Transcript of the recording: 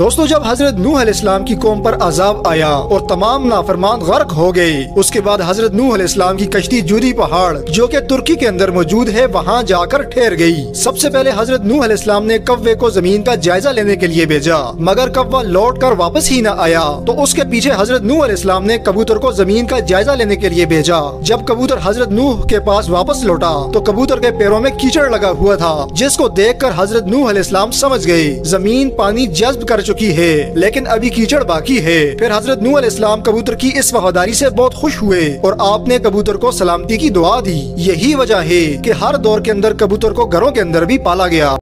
दोस्तों जब हजरत नूह अलैहिस्सलाम की कौम पर अजाब आया और तमाम नाफरमान गर्क हो गए, उसके बाद हजरत नूह अलैहिस्सलाम की कश्ती जूदी पहाड़ जो कि तुर्की के अंदर मौजूद है वहाँ जाकर ठहर गई। सबसे पहले हजरत नूह अलैहिस्सलाम ने कव्वे को जमीन का जायजा लेने के लिए भेजा, मगर कव्वा लौट कर वापस ही न आया तो उसके पीछे हजरत नूह अलैहिस्सलाम ने कबूतर को जमीन का जायजा लेने के लिए भेजा। जब कबूतर हजरत नूह के पास वापस लौटा तो कबूतर के पैरों में कीचड़ लगा हुआ था, जिसको देख कर हजरत नूह अलैहिस्सलाम समझ गए जमीन पानी जज्ब कर चुकी है लेकिन अभी कीचड़ बाकी है। फिर हजरत नूह अलैहिस्सलाम कबूतर की इस वफादारी से बहुत खुश हुए और आपने कबूतर को सलामती की दुआ दी। यही वजह है कि हर दौर के अंदर कबूतर को घरों के अंदर भी पाला गया।